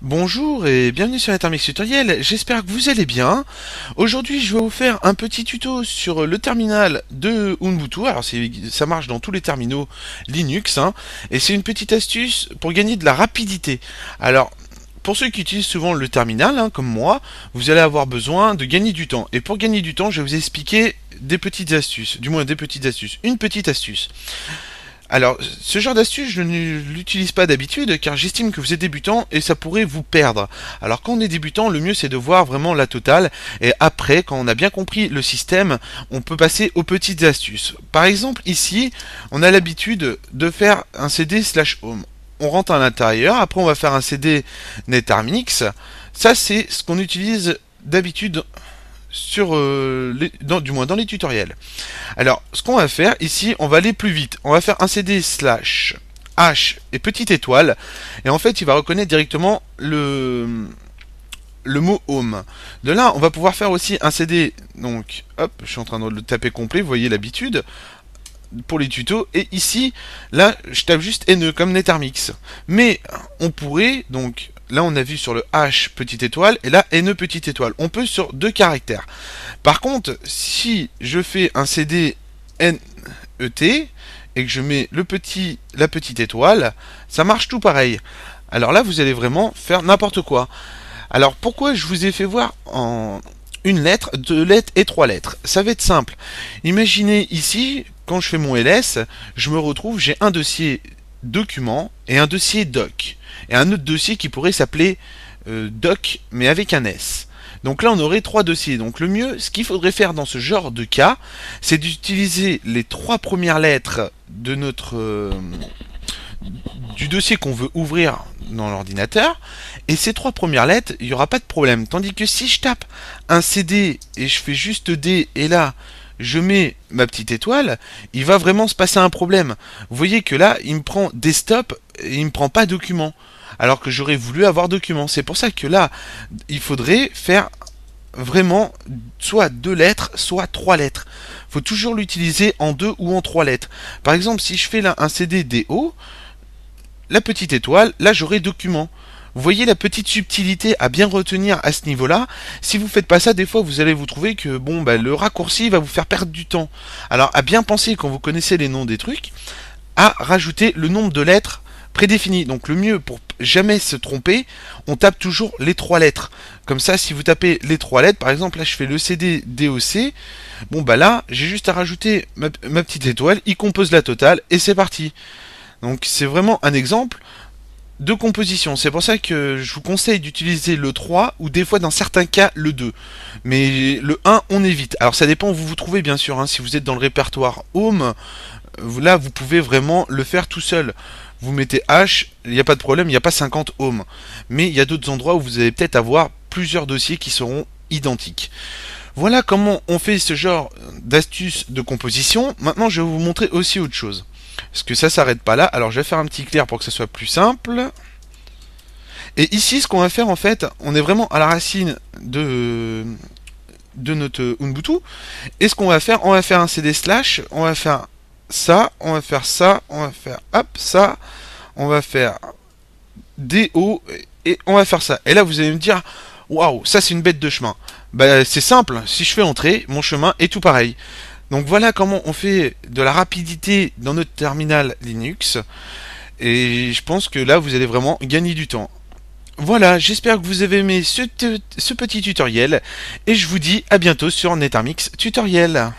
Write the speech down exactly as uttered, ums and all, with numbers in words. Bonjour et bienvenue sur Netartmix tutoriel, j'espère que vous allez bien. Aujourd'hui je vais vous faire un petit tuto sur le terminal de Ubuntu. Alors ça marche dans tous les terminaux Linux hein, et c'est une petite astuce pour gagner de la rapidité. Alors pour ceux qui utilisent souvent le terminal hein, comme moi, vous allez avoir besoin de gagner du temps. Et pour gagner du temps je vais vous expliquer des petites astuces, du moins des petites astuces, une petite astuce. Alors, ce genre d'astuce, je ne l'utilise pas d'habitude, car j'estime que vous êtes débutant et ça pourrait vous perdre. Alors, quand on est débutant, le mieux c'est de voir vraiment la totale, et après, quand on a bien compris le système, on peut passer aux petites astuces. Par exemple, ici, on a l'habitude de faire un cd slash home. On rentre à l'intérieur, après on va faire un cd netartmix. Ça, c'est ce qu'on utilise d'habitude... Sur, euh, les, dans, du moins dans les tutoriels. Alors, ce qu'on va faire ici, on va aller plus vite. On va faire un cd slash h et petite étoile, et en fait, il va reconnaître directement le le mot home. De là, on va pouvoir faire aussi un cd. Donc, hop, je suis en train de le taper complet. Vous voyez l'habitude pour les tutos. Et ici, là, je tape juste ne comme netartmix. Mais on pourrait donc là, on a vu sur le H petite étoile, et là, N E petite étoile. On peut sur deux caractères. Par contre, si je fais un C D N E T, et que je mets le petit, la petite étoile, ça marche tout pareil. Alors là, vous allez vraiment faire n'importe quoi. Alors, pourquoi je vous ai fait voir en une lettre, deux lettres et trois lettres? Ça va être simple. Imaginez ici, quand je fais mon L S, je me retrouve, j'ai un dossier document et un dossier doc. Et un autre dossier qui pourrait s'appeler euh, doc, mais avec un S. Donc là, on aurait trois dossiers. Donc le mieux, ce qu'il faudrait faire dans ce genre de cas, c'est d'utiliser les trois premières lettres de notre euh, du dossier qu'on veut ouvrir dans l'ordinateur. Et ces trois premières lettres, il n'y aura pas de problème. Tandis que si je tape un C D et je fais juste D, et là, je mets ma petite étoile, il va vraiment se passer un problème. Vous voyez que là, il me prend desktop et il ne me prend pas document, alors que j'aurais voulu avoir document. C'est pour ça que là, il faudrait faire vraiment soit deux lettres, soit trois lettres. Il faut toujours l'utiliser en deux ou en trois lettres. Par exemple, si je fais là un C D D O, la petite étoile, là j'aurai document. Vous voyez la petite subtilité à bien retenir à ce niveau-là. Si vous ne faites pas ça, des fois, vous allez vous trouver que bon, bah, le raccourci va vous faire perdre du temps. Alors, à bien penser, quand vous connaissez les noms des trucs, à rajouter le nombre de lettres prédéfinies. Donc, le mieux, pour jamais se tromper, on tape toujours les trois lettres. Comme ça, si vous tapez les trois lettres, par exemple, là, je fais le C D D O C. Bon, bah là, j'ai juste à rajouter ma, ma petite étoile. Il compose la totale et c'est parti. Donc, c'est vraiment un exemple de composition. C'est pour ça que je vous conseille d'utiliser le trois ou des fois dans certains cas le deux. Mais le un, on évite. Alors ça dépend où vous vous trouvez bien sûr. Hein. Si vous êtes dans le répertoire Home, là vous pouvez vraiment le faire tout seul. Vous mettez H, il n'y a pas de problème, il n'y a pas cinquante Home. Mais il y a d'autres endroits où vous allez peut-être avoir plusieurs dossiers qui seront identiques. Voilà comment on fait ce genre d'astuces de composition. Maintenant je vais vous montrer aussi autre chose. Parce que ça s'arrête pas là. Alors je vais faire un petit clair pour que ça soit plus simple. Et ici, ce qu'on va faire en fait, on est vraiment à la racine de, de notre Ubuntu. Et ce qu'on va faire, on va faire un cd slash, on va faire ça, on va faire ça, on va faire hop ça, on va faire do et on va faire ça. Et là, vous allez me dire, waouh, ça c'est une bête de chemin. Bah, c'est simple. Si je fais entrer, mon chemin est tout pareil. Donc voilà comment on fait de la rapidité dans notre terminal Linux. Et je pense que là, vous allez vraiment gagner du temps. Voilà, j'espère que vous avez aimé ce, ce petit tutoriel. Et je vous dis à bientôt sur Netartmix Tutoriel.